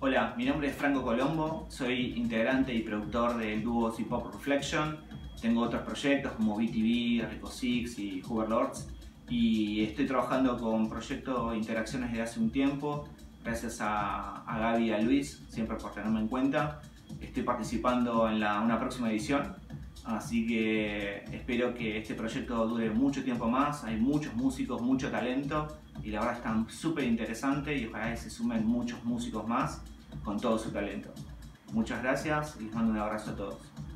Hola, mi nombre es Franco Colombo, soy integrante y productor del dúo Pop Reflection. Tengo otros proyectos como BTV, Rico Six y Hoover Lords. Y estoy trabajando con Proyectos Interacciones desde hace un tiempo. Gracias a Gaby y a Luis, siempre por tenerme en cuenta. Estoy participando en una próxima edición, así que espero que este proyecto dure mucho tiempo más. Hay muchos músicos, mucho talento y la verdad están súper interesantes y ojalá que se sumen muchos músicos más con todo su talento. Muchas gracias y les mando un abrazo a todos.